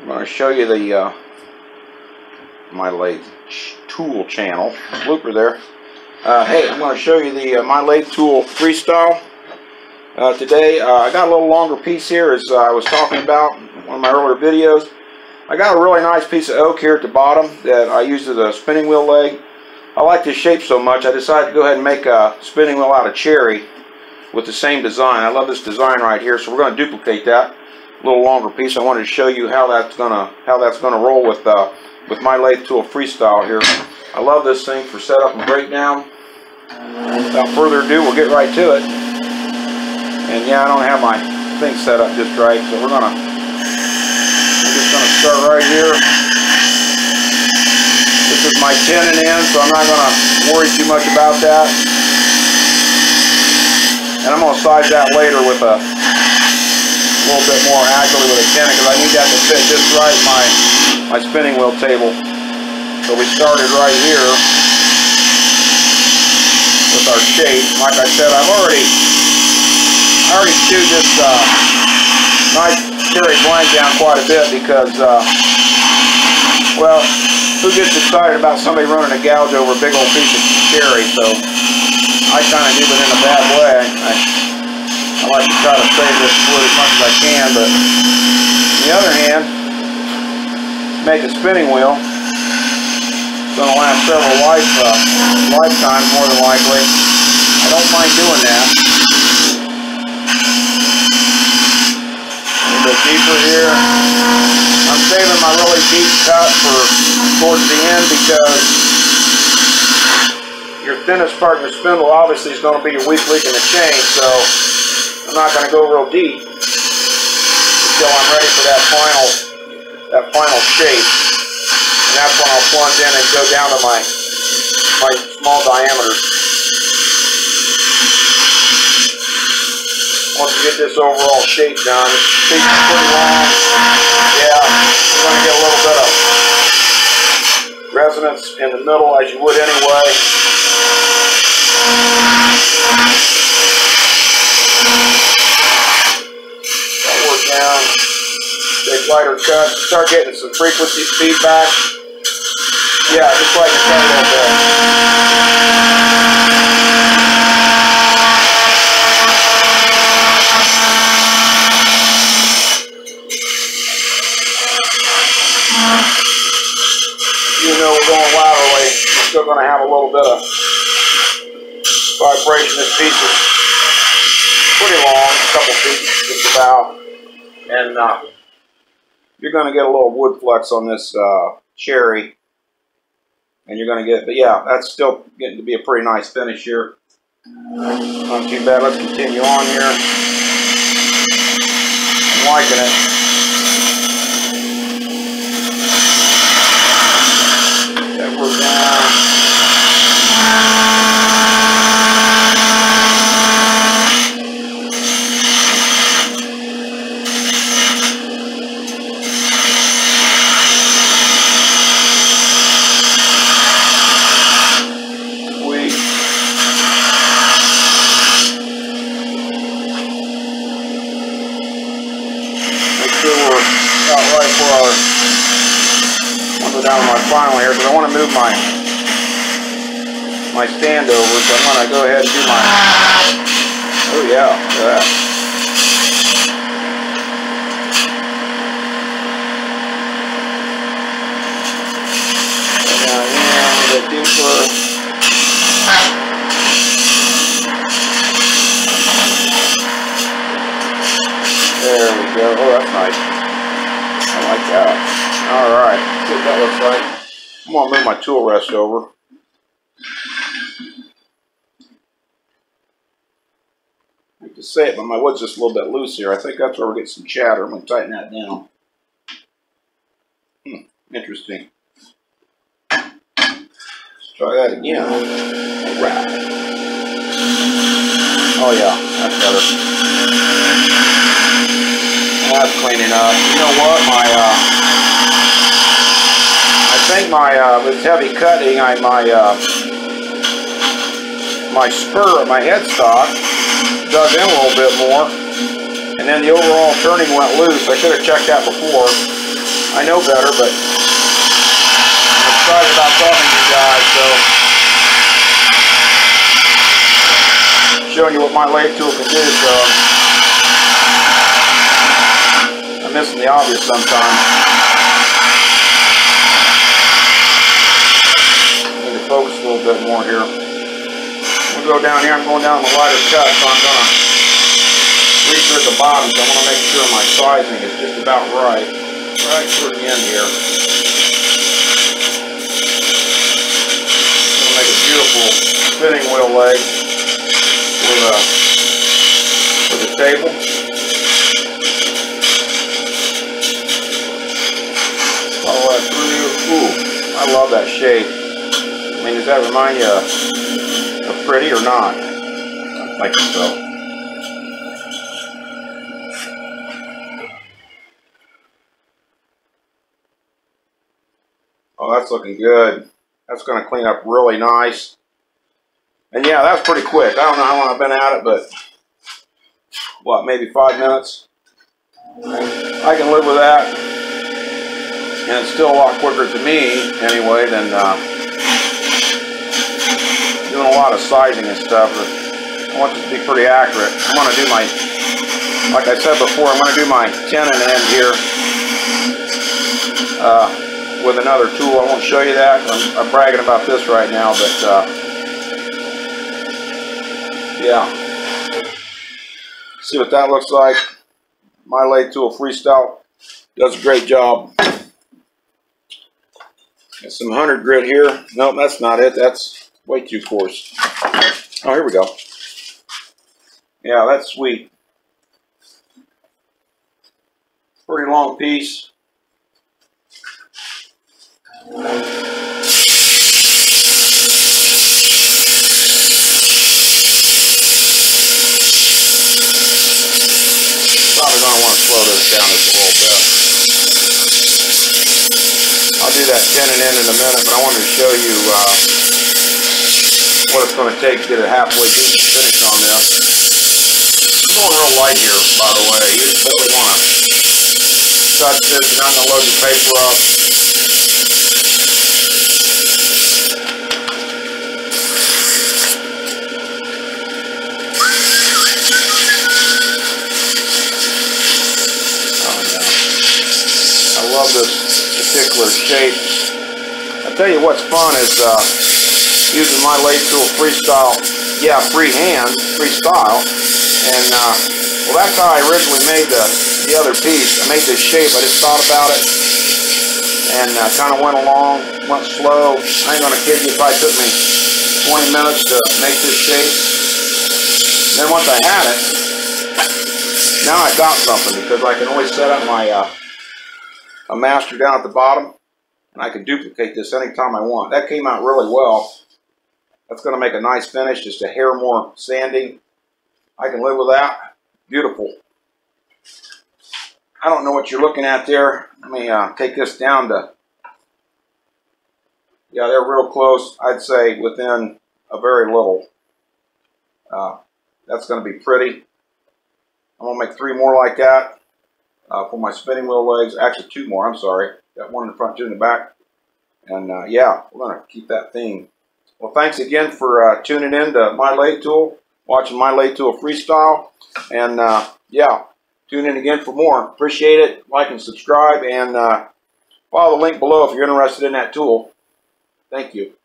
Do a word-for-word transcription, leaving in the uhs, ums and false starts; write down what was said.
I'm going to show you the uh, My Lathe Tool channel blooper there. Uh, hey, I'm going to show you the uh, My Lathe Tool Freestyle uh, today. Uh, I got a little longer piece here, as uh, I was talking about in one of my earlier videos. I got a really nice piece of oak here at the bottom that I used as a spinning wheel leg. I like this shape so much, I decided to go ahead and make a spinning wheel out of cherry with the same design. I love this design right here, so we're going to duplicate that. A little longer piece. I wanted to show you how that's gonna how that's gonna roll with uh, with My Lathe Tool Freestyle here. I love this thing for setup and breakdown. Without further ado, we'll get right to it. And yeah, I don't have my thing set up just right, so we're gonna I'm just gonna start right here. This is my tenon end, so I'm not gonna worry too much about that. And I'm gonna size that later with a a little bit more accurately with a tenon, because I need that to fit just right my my spinning wheel table. So we started right here with our shape. Like I said, I've already I already chewed this uh, nice cherry blank down quite a bit, because uh, well, who gets excited about somebody running a gouge over a big old piece of cherry? So I kind of do it in a bad way. I, I, I like to try to save this wood as much as I can, but on the other hand, make a spinning wheel. It's going to last several life, uh, lifetimes, more than likely. I don't mind doing that. A little bit deeper here. I'm saving my really deep cut for towards the end, because your thinnest part in the spindle obviously is going to be your weak link in the chain, so I'm not going to go real deep until I'm ready for that final that final shape, and that's when I'll plunge in and go down to my my small diameter. Once you get this overall shape done, it's pretty long. Yeah, you're going to get a little bit of resonance in the middle, as you would anyway. Lighter cut, start getting some frequency feedback. Yeah, just like the cut a little bit. Even though we're going laterally, we're still going to have a little bit of vibration. This piece is pretty long, a couple feet just about, and uh, you're going to get a little wood flex on this uh, cherry, and you're going to get, but yeah, that's still getting to be a pretty nice finish here. Not too bad. Let's continue on here. I'm liking it. That we're finally here, because I want to move my my stand over, so I'm going to go ahead and do my, oh yeah, look at that. And down here, a little bit deeper. There we go. Oh, that's nice. I like that. Alright, see what that looks like. I'm going to move my tool rest over. I hate to say it, but my wood's just a little bit loose here. I think that's where we get some chatter. I'm going to tighten that down. Hmm, interesting. Let's try that again. All right. Oh yeah, that's better. That's cleaning up. You know what, my uh. I think my uh, with heavy cutting, I my uh, my spur of my headstock dug in a little bit more, and then the overall turning went loose. I should have checked that before. I know better, but I'm excited about talking to you guys, so showing you what my lathe tool can do, so I'm missing the obvious sometimes. I need to focus a little bit more here. We'll go down here. I'm going down the lighter cut, so I'm going to reach at the bottom, so I want to make sure my sizing is just about right. Right toward the end here. I'm going to make a beautiful fitting wheel leg with a, with a table. Follow that through. Ooh, I love that shape. I mean, does that remind you of, of pretty or not? I think so. Oh, that's looking good. That's going to clean up really nice. And yeah, that's pretty quick. I don't know how long I've been at it, but what, maybe five minutes? I can live with that. And it's still a lot quicker to me, anyway, than uh, doing a lot of sizing and stuff. But I want this to be pretty accurate. I'm going to do my, like I said before, I'm going to do my tenon end here. Uh, with another tool. I won't show you that. I'm, I'm bragging about this right now, but uh, yeah. See what that looks like. My Lathe Tool Freestyle does a great job. Got some one hundred grit here. Nope, that's not it. That's way too coarse. Oh, here we go. Yeah, that's sweet. Pretty long piece. Probably going to want to slow this down just a little bit. I'll do that tenon end in a minute, but I wanted to show you uh, what it's going to take to get a halfway decent finish on this. I'm going real light here, by the way. You just really want to touch this, and I'm going to load the paper up. Shape. I tell you what's fun is uh, using my lathe tool freestyle, yeah, freehand, freestyle, and uh, well, that's how I originally made the, the other piece. I made this shape, I just thought about it, and uh, kind of went along, went slow. I ain't gonna kid you, it probably took me twenty minutes to make this shape. And then once I had it, now I got something, because I can always set up my uh, a master down at the bottom, and I can duplicate this anytime I want. That came out really well. That's going to make a nice finish, just a hair more sanding. I can live with that. Beautiful. I don't know what you're looking at there. Let me uh, take this down to, yeah, they're real close. I'd say within a very little. Uh, that's going to be pretty. I'm going to make three more like that. Uh, for my spinning wheel legs, actually two more, I'm sorry. Got one in the front, two in the back. And uh, yeah, we're going to keep that theme. Well, thanks again for uh, tuning in to My Lathe Tool, watching My Lathe Tool Freestyle. And uh, yeah, tune in again for more. Appreciate it. Like and subscribe, and uh, follow the link below if you're interested in that tool. Thank you.